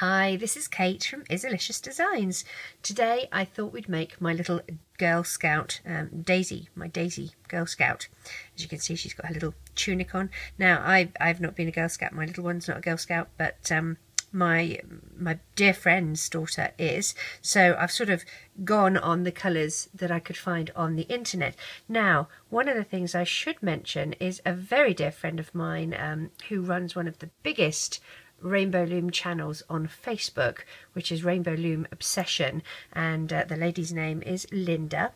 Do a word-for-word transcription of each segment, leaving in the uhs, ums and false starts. Hi, this is Kate from Izalicious Designs. Today I thought we'd make my little Girl Scout, um, Daisy, my Daisy Girl Scout. As you can see, she's got her little tunic on. Now, I've, I've not been a Girl Scout. My little one's not a Girl Scout, but um, my, my dear friend's daughter is. So I've sort of gone on the colours that I could find on the internet. Now, one of the things I should mention is a very dear friend of mine um, who runs one of the biggest Rainbow Loom channels on Facebook, which is Rainbow Loom Obsession, and uh, the lady's name is Linda,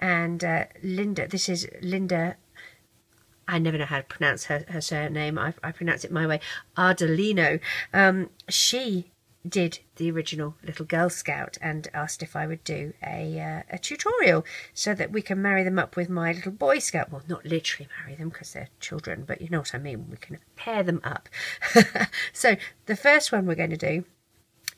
and uh, Linda, this is Linda, I never know how to pronounce her, her surname, I, I pronounce it my way, Ardolino. Um, she did the original Little Girl Scout and asked if I would do a, uh, a tutorial so that we can marry them up with my little Boy Scout. Well, not literally marry them because they're children, but you know what I mean. We can pair them up. So the first one we're going to do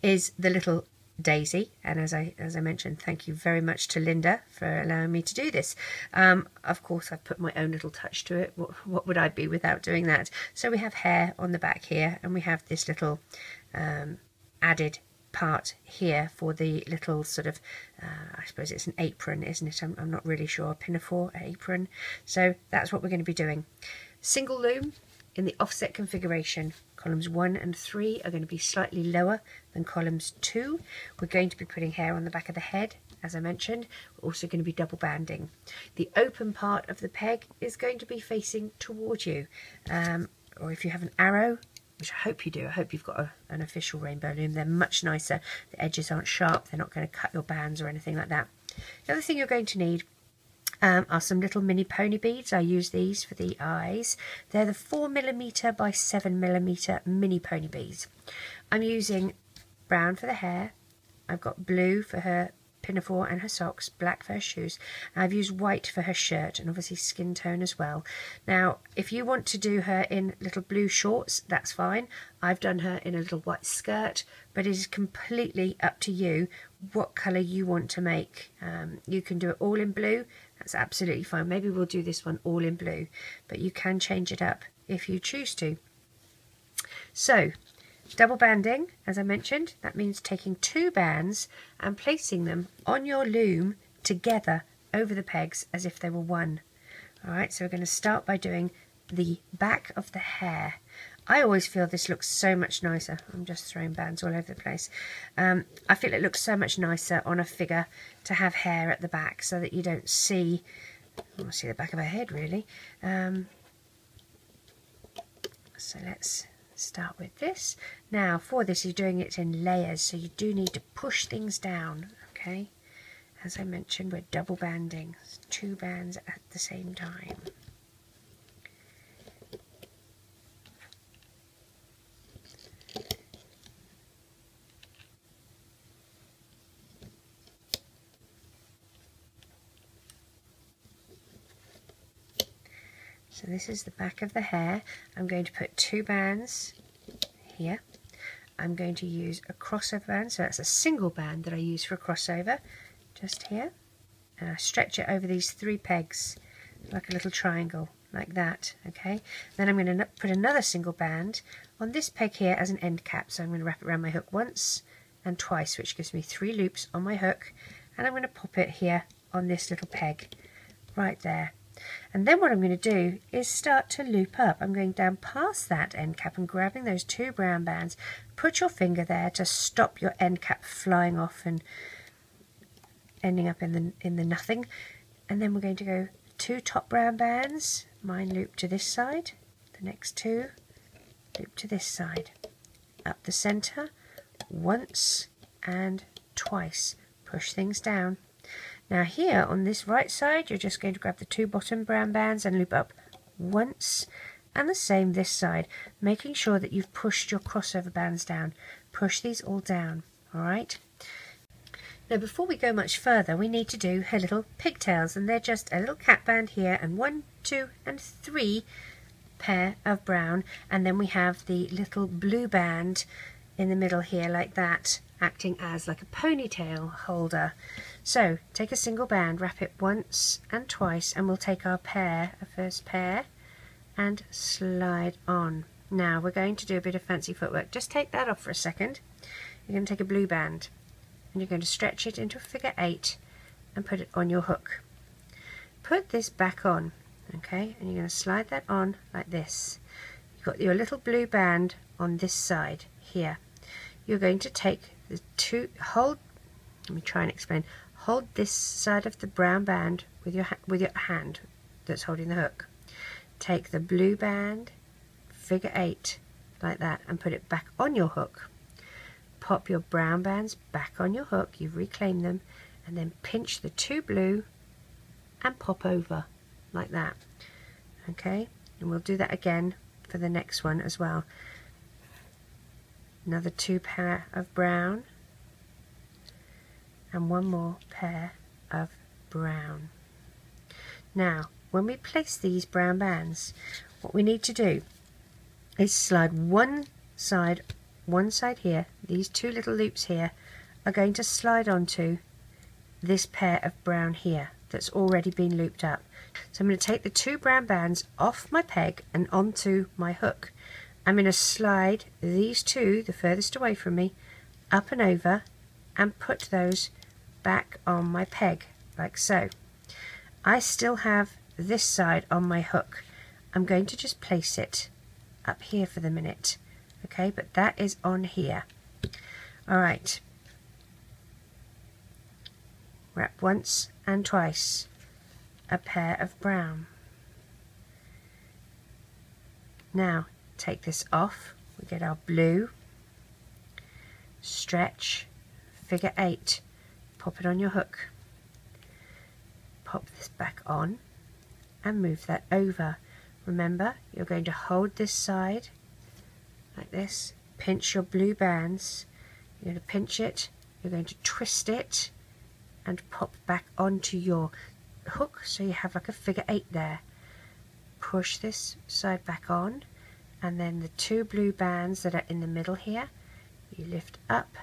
is the little Daisy, and as I as I mentioned, thank you very much to Linda for allowing me to do this. Um, of course, I've put my own little touch to it. What, what would I be without doing that? So we have hair on the back here, and we have this little Um, added part here for the little sort of, uh, I suppose it's an apron, isn't it? I'm, I'm not really sure, a pinafore, apron. So that's what we're going to be doing. Single loom in the offset configuration. Columns one and three are going to be slightly lower than columns two. We're going to be putting hair on the back of the head, as I mentioned. We're also going to be double banding. The open part of the peg is going to be facing toward you, um, or if you have an arrow, which I hope you do. I hope you've got a, an official rainbow loom. They're much nicer. The edges aren't sharp. They're not going to cut your bands or anything like that. The other thing you're going to need um, are some little mini pony beads. I use these for the eyes. They're the four millimeter by seven millimeter mini pony beads. I'm using brown for the hair. I've got blue for her pinafore and her socks, black for her shoes. I've used white for her shirt and obviously skin tone as well. Now, if you want to do her in little blue shorts, that's fine. I've done her in a little white skirt, but it is completely up to you what colour you want to make. Um, you can do it all in blue. That's absolutely fine. Maybe we'll do this one all in blue, but you can change it up if you choose to. So, double banding, as I mentioned, that means taking two bands and placing them on your loom together over the pegs as if they were one. Alright, so we're going to start by doing the back of the hair. I always feel this looks so much nicer. I'm just throwing bands all over the place. Um, I feel it looks so much nicer on a figure to have hair at the back so that you don't see, I want to see the back of her head really. Um, so let's start with this. Now for this, you're doing it in layers, so you do need to push things down, okay? As I mentioned, we're double banding, two bands at the same time. So this is the back of the hair. I'm going to put two bands here. I'm going to use a crossover band, so that's a single band that I use for a crossover, just here. And I stretch it over these three pegs, like a little triangle, like that, okay? Then I'm going to put another single band on this peg here as an end cap, so I'm going to wrap it around my hook once and twice, which gives me three loops on my hook, and I'm going to pop it here on this little peg, right there. And then what I'm going to do is start to loop up. I'm going down past that end cap and grabbing those two brown bands. Put your finger there to stop your end cap flying off and ending up in the, in the nothing. And then we're going to go two top brown bands. Mine loop to this side. The next two loop to this side. Up the centre. Once and twice. Push things down. Now here on this right side, you're just going to grab the two bottom brown bands and loop up once, and the same this side, making sure that you've pushed your crossover bands down. Push these all down, all right? Now before we go much further, we need to do her little pigtails, and they're just a little cap band here and one, two, and three pair of brown, and then we have the little blue band in the middle here like that, acting as like a ponytail holder. So take a single band, wrap it once and twice, and we'll take our pair, our first pair, and slide on. Now we're going to do a bit of fancy footwork. Just take that off for a second. You're going to take a blue band and you're going to stretch it into a figure eight and put it on your hook. Put this back on, okay, and you're going to slide that on like this. You've got your little blue band on this side here. You're going to take the two, hold, let me try and explain, hold this side of the brown band with your, with your hand that's holding the hook. Take the blue band, figure eight, like that, and put it back on your hook. Pop your brown bands back on your hook, you've reclaimed them, and then pinch the two blue and pop over, like that. Okay, and we'll do that again for the next one as well. Another two pair of brown, and one more pair of brown. Now, when we place these brown bands, what we need to do is slide one side, one side here, these two little loops here are going to slide onto this pair of brown here that's already been looped up. So I'm going to take the two brown bands off my peg and onto my hook. I'm going to slide these two, the furthest away from me, up and over and put those back on my peg, like so. I still have this side on my hook. I'm going to just place it up here for the minute, okay, but that is on here. All right, wrap once and twice, a pair of brown. Now take this off, we get our blue, stretch, figure eight, pop it on your hook, pop this back on and move that over. Remember, you're going to hold this side like this, pinch your blue bands, you're going to pinch it, you're going to twist it and pop back onto your hook, so you have like a figure eight there. Push this side back on, and then the two blue bands that are in the middle here, you lift up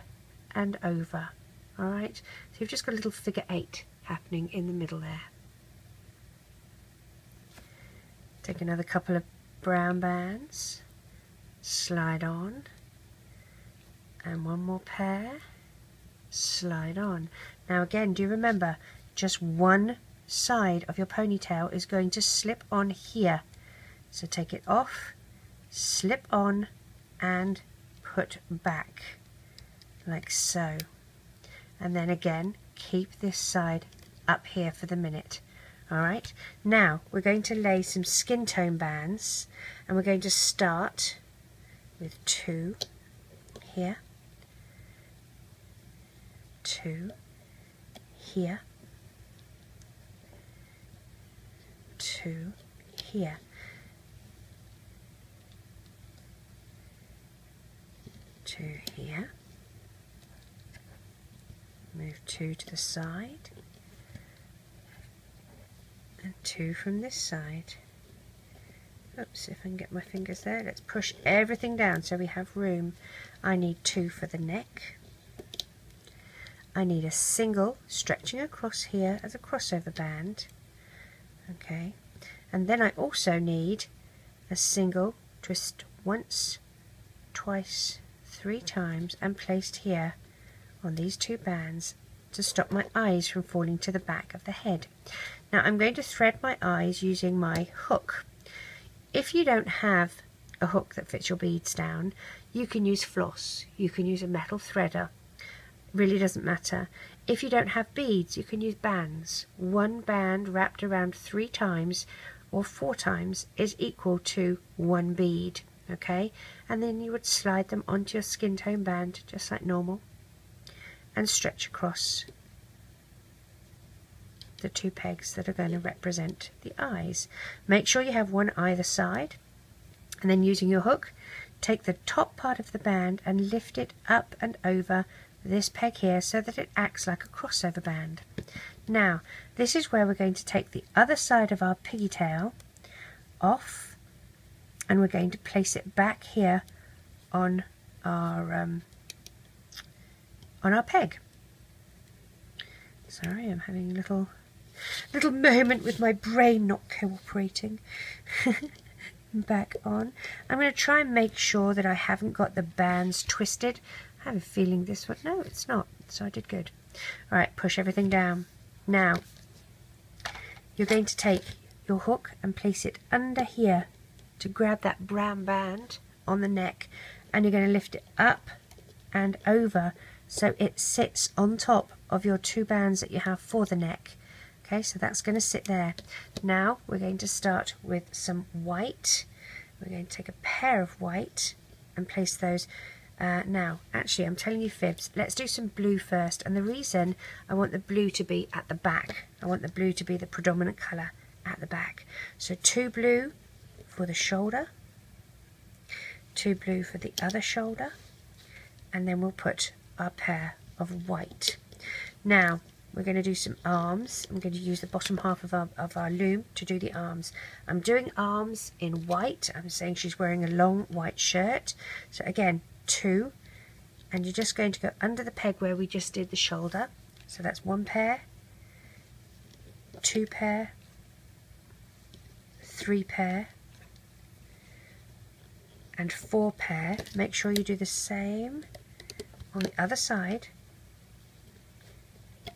and over. All right, so you've just got a little figure eight happening in the middle there. Take another couple of brown bands, slide on, and one more pair, slide on. Now again, do you remember, just one side of your ponytail is going to slip on here. So take it off, slip on, and put back, like so. And then again, keep this side up here for the minute. Alright, now we're going to lay some skin tone bands, and we're going to start with two here, two here, two here. Two here, move two to the side, and two from this side. Oops, if I can get my fingers there, let's push everything down so we have room. I need two for the neck. I need a single stretching across here as a crossover band, okay, and then I also need a single twist once, twice, three times and placed here on these two bands to stop my eyes from falling to the back of the head. Now I'm going to thread my eyes using my hook. If you don't have a hook that fits your beads down, you can use floss, you can use a metal threader, really doesn't matter. If you don't have beads, you can use bands. One band wrapped around three times or four times is equal to one bead, okay, and then you would slide them onto your skin tone band just like normal and stretch across the two pegs that are going to represent the eyes. Make sure you have one either side, and then using your hook, take the top part of the band and lift it up and over this peg here so that it acts like a crossover band. Now this is where we're going to take the other side of our pigtail off, and we're going to place it back here on our um, on our peg. Sorry, I'm having a little little moment with my brain not cooperating. back on. I'm going to try and make sure that I haven't got the bands twisted. I have a feeling this one, no it's not, so I did good. Alright, push everything down. Now you're going to take your hook and place it under here to grab that brown band on the neck, and you're going to lift it up and over so it sits on top of your two bands that you have for the neck. Okay, so that's going to sit there. Now we're going to start with some white. We're going to take a pair of white and place those. Uh, now, actually, I'm telling you fibs. Let's do some blue first. And the reason I want the blue to be at the back, I want the blue to be the predominant colour at the back. So two blue for the shoulder, two blue for the other shoulder, and then we'll put our pair of white. Now, we're going to do some arms. I'm going to use the bottom half of our, of our loom to do the arms. I'm doing arms in white. I'm saying she's wearing a long white shirt. So again, two. And you're just going to go under the peg where we just did the shoulder. So that's one pair, two pair, three pair, and four pair. Make sure you do the same on the other side.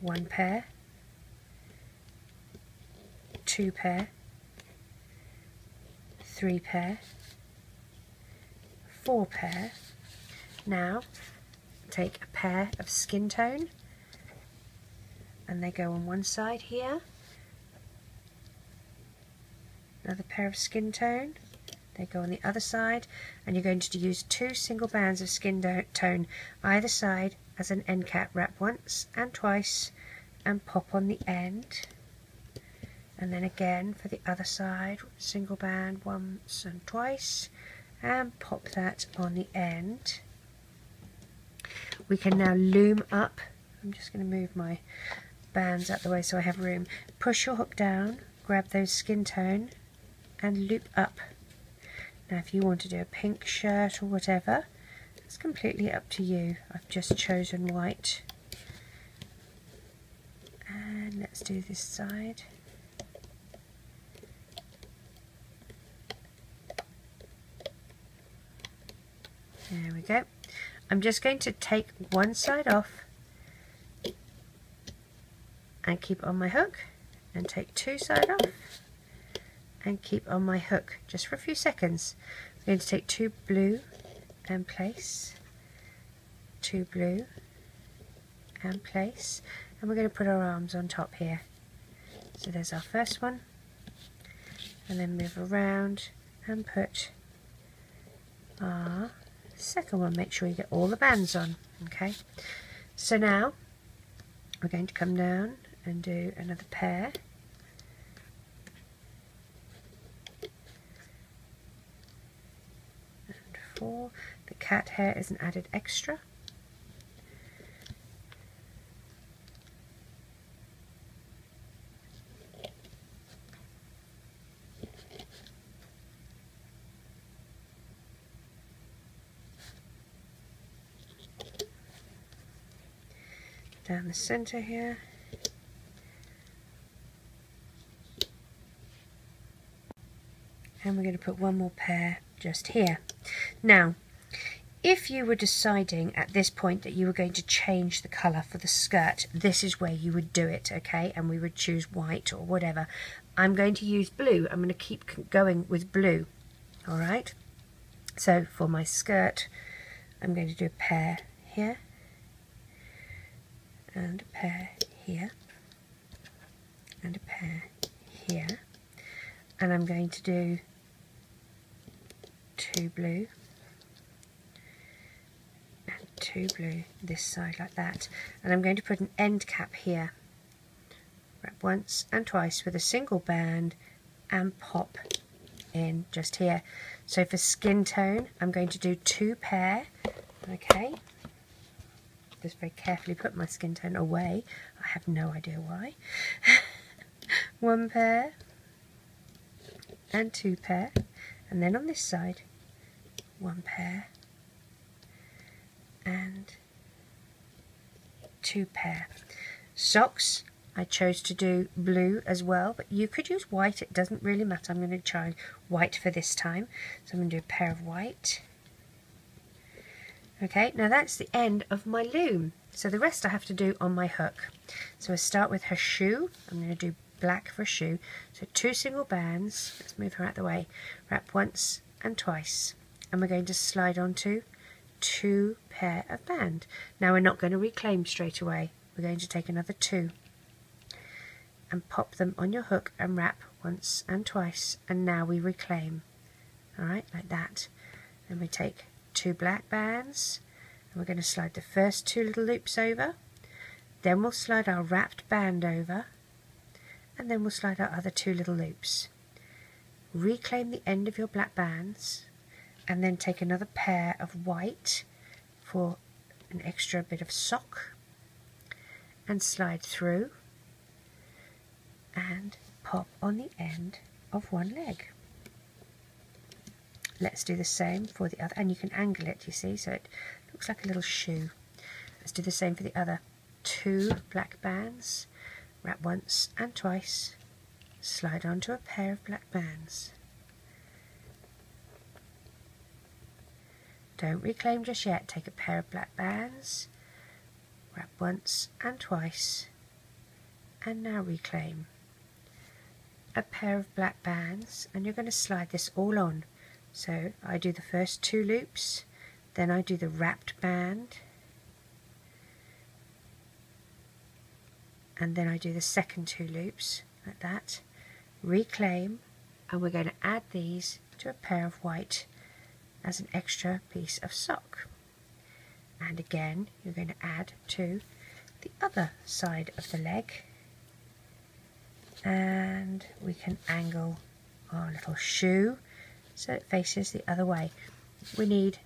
One pair, two pair, three pair, four pair. Now take a pair of skin tone and they go on one side here. Another pair of skin tone, they go on the other side, and you're going to use two single bands of skin tone either side as an end cap. Wrap once and twice and pop on the end, and then again for the other side, single band once and twice and pop that on the end. We can now loom up. I'm just going to move my bands out the way so I have room. Push your hook down, grab those skin tone and loop up. Now if you want to do a pink shirt or whatever, it's completely up to you. I've just chosen white. And let's do this side. There we go. I'm just going to take one side off and keep on my hook, and take two side off and keep on my hook just for a few seconds. I'm going to take two blue and place, two blue and place, and we're going to put our arms on top here. So there's our first one, and then move around and put our second one. Make sure you get all the bands on. Okay, so now we're going to come down and do another pair, and four. The cat hair is an added extra. Down the center here. And we're going to put one more pair just here. Now, if you were deciding at this point that you were going to change the colour for the skirt, this is where you would do it, okay? And we would choose white or whatever. I'm going to use blue. I'm going to keep going with blue, all right? So for my skirt, I'm going to do a pair here and a pair here and a pair here. And I'm going to do two blue, two blue this side like that, and I'm going to put an end cap here. Wrap once and twice with a single band and pop in just here. So for skin tone I'm going to do two pair. Okay, just very carefully put my skin tone away, I have no idea why. One pair and two pair, and then on this side one pair and two pair. Socks, I chose to do blue as well, but you could use white, it doesn't really matter. I'm going to try white for this time. So I'm going to do a pair of white. Okay, now that's the end of my loom. So the rest I have to do on my hook. So I start with her shoe. I'm going to do black for a shoe. So two single bands, let's move her out of the way, wrap once and twice. And we're going to slide onto two pair of band. Now we're not going to reclaim straight away. We're going to take another two and pop them on your hook and wrap once and twice, and now we reclaim. Alright, like that. Then we take two black bands and we're going to slide the first two little loops over, then we'll slide our wrapped band over, and then we'll slide our other two little loops. Reclaim the end of your black bands and then take another pair of white for an extra bit of sock and slide through and pop on the end of one leg. Let's do the same for the other, and you can angle it, you see, so it looks like a little shoe. Let's do the same for the other two black bands, wrap once and twice, slide onto a pair of black bands. Don't reclaim just yet, take a pair of black bands, wrap once and twice, and now reclaim. A pair of black bands, and you're going to slide this all on. So I do the first two loops, then I do the wrapped band, and then I do the second two loops, like that, reclaim, and we're going to add these to a pair of white as an extra piece of sock. And again, you're going to add to the other side of the leg, and we can angle our little shoe so it faces the other way. We need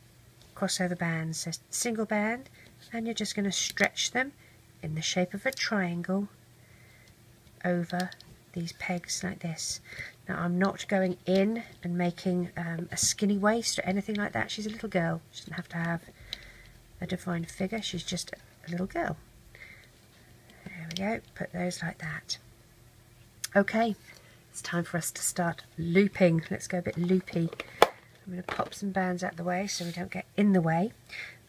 crossover bands, so single band, and you're just going to stretch them in the shape of a triangle over these pegs like this. Now I'm not going in and making um, a skinny waist or anything like that. She's a little girl, she doesn't have to have a defined figure, she's just a little girl. There we go, put those like that. Okay, it's time for us to start looping. Let's go a bit loopy. I'm going to pop some bands out of the way so we don't get in the way.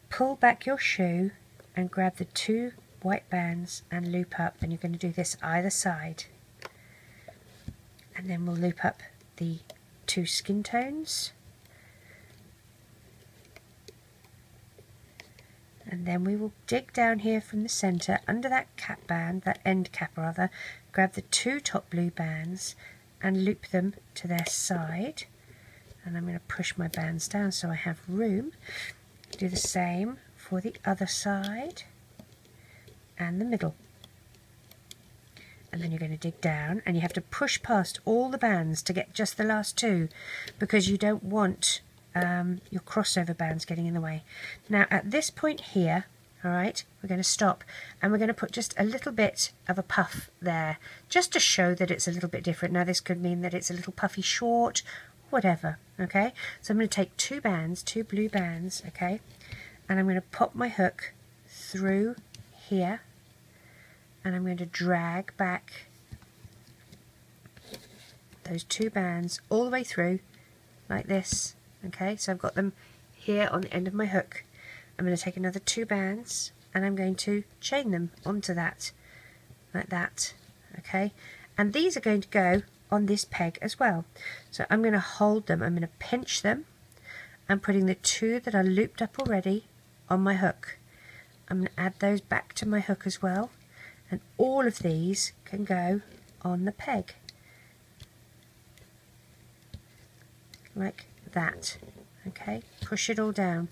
Pull back your shoe and grab the two white bands and loop up, and you're going to do this either side. And then we'll loop up the two skin tones. And then we will dig down here from the centre under that cap band, that end cap rather, grab the two top blue bands and loop them to their side. And I'm going to push my bands down so I have room. Do the same for the other side and the middle. And then you're going to dig down, and you have to push past all the bands to get just the last two, because you don't want Um, your crossover bands getting in the way. Now at this point here, alright, we're going to stop and we're going to put just a little bit of a puff there, just to show that it's a little bit different. Now this could mean that it's a little puffy short, whatever, okay? So I'm going to take two bands, two blue bands, okay? And I'm going to pop my hook through here, and I'm going to drag back those two bands all the way through, like this. Okay, so I've got them here on the end of my hook. I'm going to take another two bands and I'm going to chain them onto that, like that, okay? And these are going to go on this peg as well. So I'm going to hold them, I'm going to pinch them. I'm putting the two that are looped up already on my hook. I'm going to add those back to my hook as well, and all of these can go on the peg, like that, okay? Push it all down.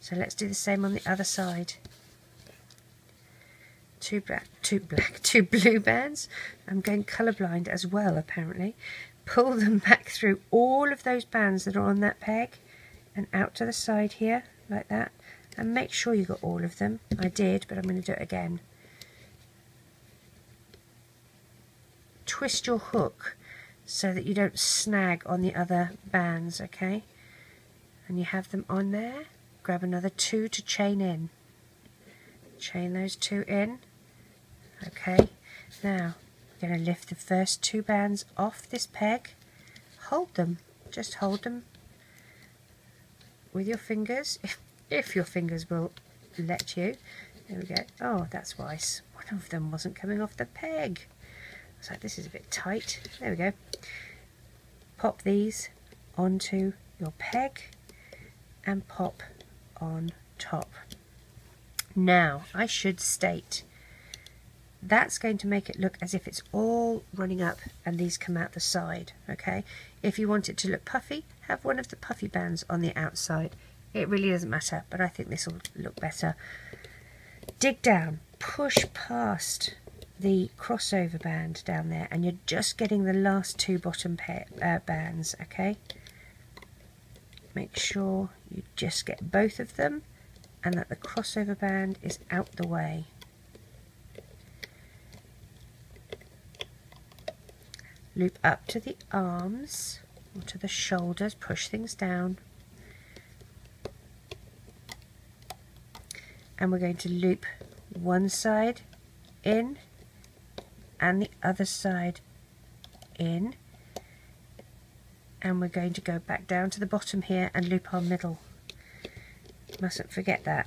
So let's do the same on the other side. Two black, two black, two blue bands. I'm going colourblind as well, apparently. Pull them back through all of those bands that are on that peg and out to the side here, like that. And make sure you got all of them. I did, but I'm going to do it again. Twist your hook so that you don't snag on the other bands, okay? And you have them on there. Grab another two to chain in. Chain those two in, okay? Now I'm going to lift the first two bands off this peg, hold them, just hold them with your fingers, if, if your fingers will let you. There we go. Oh, that's why one of them wasn't coming off the peg. I was like, this is a bit tight. There we go. Pop these onto your peg and pop on top. Now, I should state, that's going to make it look as if it's all running up and these come out the side, okay? If you want it to look puffy, have one of the puffy bands on the outside. It really doesn't matter, but I think this will look better. Dig down, push past the crossover band down there, and you're just getting the last two bottom pair, uh, bands, okay? Make sure you just get both of them and that the crossover band is out the way. Loop up to the arms or to the shoulders, push things down. And we're going to loop one side in and the other side in. And we're going to go back down to the bottom here and loop our middle. Mustn't forget that.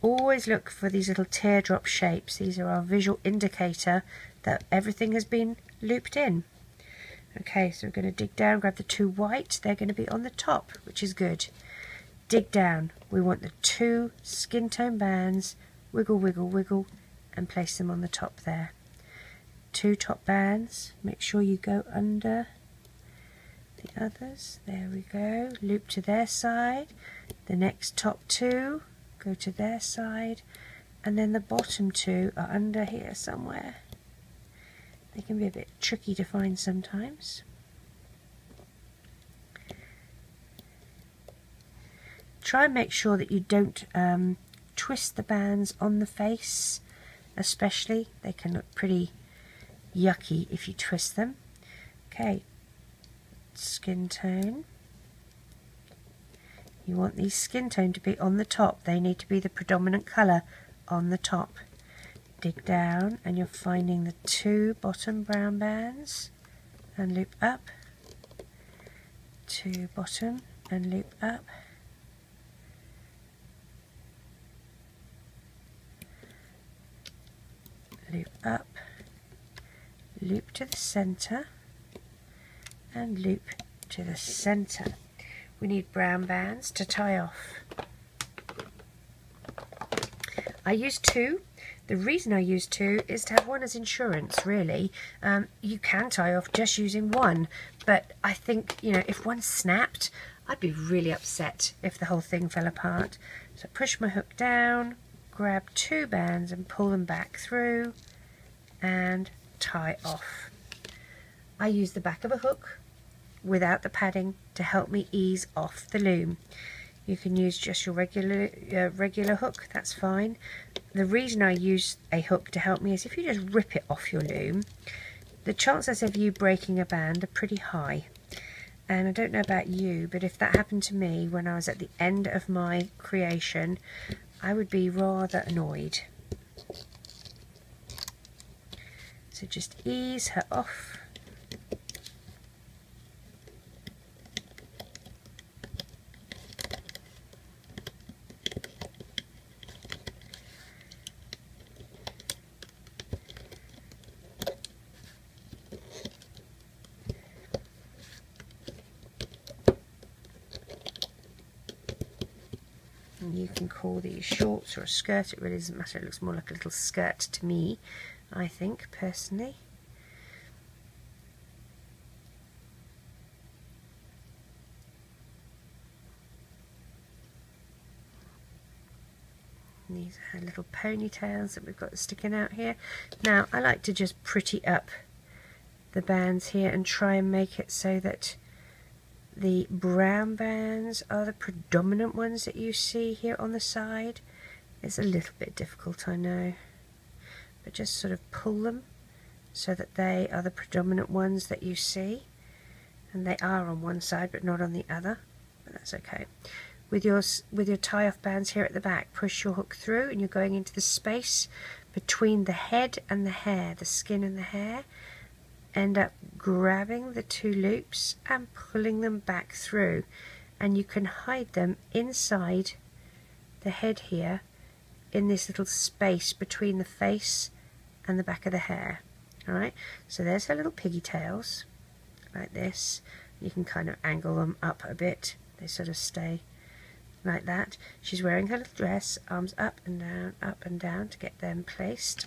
Always look for these little teardrop shapes. These are our visual indicator that everything has been looped in. Okay, so we're going to dig down, grab the two white, they're going to be on the top, which is good. Dig down, we want the two skin tone bands, wiggle, wiggle, wiggle, and place them on the top there. Two top bands, make sure you go under the others, there we go, loop to their side, the next top two, go to their side, and then the bottom two are under here somewhere. They can be a bit tricky to find sometimes. Try and make sure that you don't um, twist the bands on the face, especially. They can look pretty yucky if you twist them. Okay, skin tone. You want these skin tone to be on the top. They need to be the predominant colour on the top. Dig down and you're finding the two bottom brown bands and loop up, two bottom and loop up, loop up, loop to the centre and loop to the centre. We need brown bands to tie off. I use two. The reason I use two is to have one as insurance, really. Um, you can tie off just using one, but I think, you know, if one snapped, I'd be really upset if the whole thing fell apart. So push my hook down, grab two bands and pull them back through and tie off. I use the back of a hook without the padding to help me ease off the loom. You can use just your regular uh, regular hook, that's fine. The reason I use a hook to help me is if you just rip it off your loom, the chances of you breaking a band are pretty high. And I don't know about you, but if that happened to me when I was at the end of my creation, I would be rather annoyed. So just ease her off. You can call these shorts or a skirt, it really doesn't matter, it looks more like a little skirt to me, I think, personally. And these are little ponytails that we've got sticking out here. Now, I like to just pretty up the bands here and try and make it so that the brown bands are the predominant ones that you see here on the side. It's a little bit difficult, I know, but just sort of pull them so that they are the predominant ones that you see, and they are on one side but not on the other, but that's okay. With your, with your tie-off bands here at the back, push your hook through and you're going into the space between the head and the hair, the skin and the hair, end up grabbing the two loops and pulling them back through, and you can hide them inside the head here in this little space between the face and the back of the hair. Alright, so there's her little piggy tails like this. You can kind of angle them up a bit, they sort of stay like that. She's wearing her little dress, arms up and down, up and down to get them placed.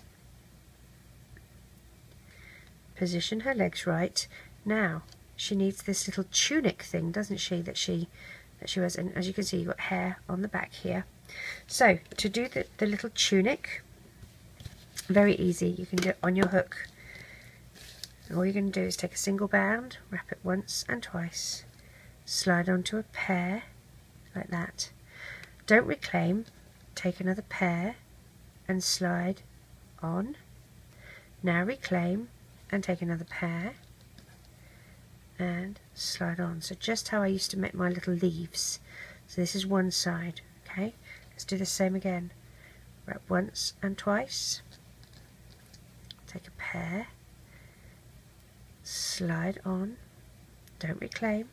Position her legs right. Now she needs this little tunic thing, doesn't she, that she that she wears, and as you can see you've got hair on the back here. So to do the, the little tunic, very easy, you can do it on your hook. And all you're going to do is take a single bound, wrap it once and twice, slide onto a pair like that, don't reclaim, take another pair and slide on, now reclaim and take another pair and slide on. So just how I used to make my little leaves. So this is one side, okay, let's do the same again, wrap once and twice, take a pair, slide on, don't reclaim,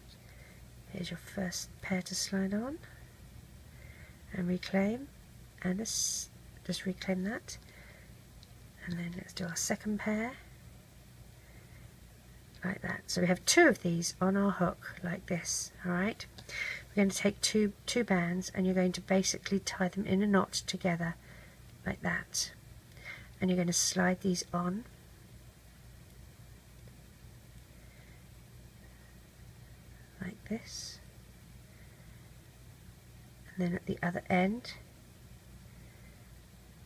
here's your first pair to slide on, and reclaim, and this, just reclaim that, and then let's do our second pair, like that. So we have two of these on our hook, like this, alright? We're going to take two, two bands, and you're going to basically tie them in a knot together, like that. And you're going to slide these on, like this, and then at the other end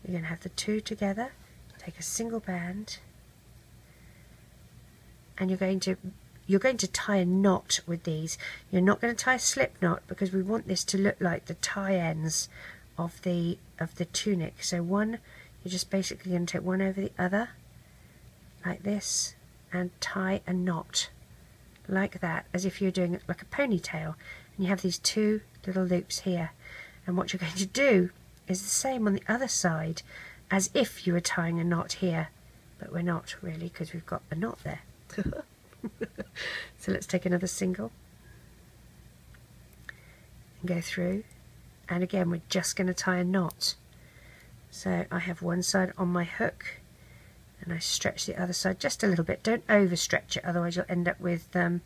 you're going to have the two together, take a single band, and you're going to you're going to tie a knot with these. You're not going to tie a slip knot because we want this to look like the tie ends of the of the tunic. So one, you're just basically going to take one over the other like this and tie a knot like that, as if you're doing it like a ponytail, and you have these two little loops here. And what you're going to do is the same on the other side, as if you were tying a knot here, but we're not really because we've got a knot there. So let's take another single and go through, and again we're just going to tie a knot. So I have one side on my hook and I stretch the other side just a little bit. Don't overstretch it, otherwise you'll end up with um,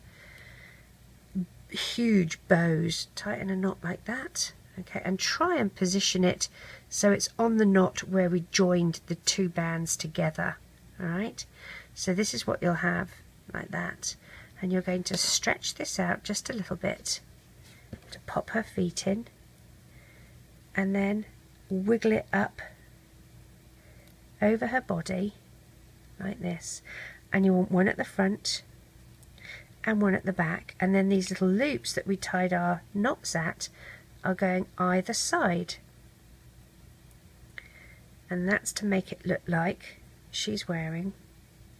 huge bows. Tighten a knot like that, okay, and try and position it so it's on the knot where we joined the two bands together, alright? So this is what you'll have, like that, and you're going to stretch this out just a little bit to pop her feet in, and then wiggle it up over her body, like this, and you want one at the front and one at the back, and then these little loops that we tied our knots at are going either side, and that's to make it look like she's wearing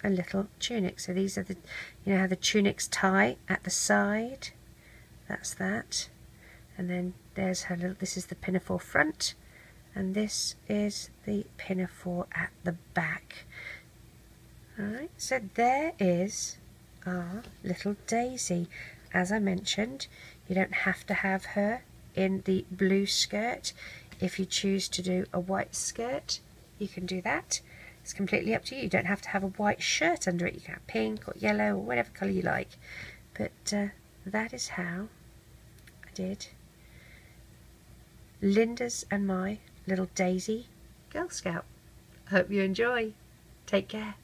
a little tunic. So these are the, you know how the tunics tie at the side, that's that, and then there's her little, this is the pinafore front, and this is the pinafore at the back. Alright, so there is our little daisy. As I mentioned, you don't have to have her in the blue skirt. If you choose to do a white skirt, you can do that. It's completely up to you. You don't have to have a white shirt under it. You can have pink or yellow or whatever colour you like. But uh, that is how I did Linda's and my little daisy Girl Scout. Hope you enjoy. Take care.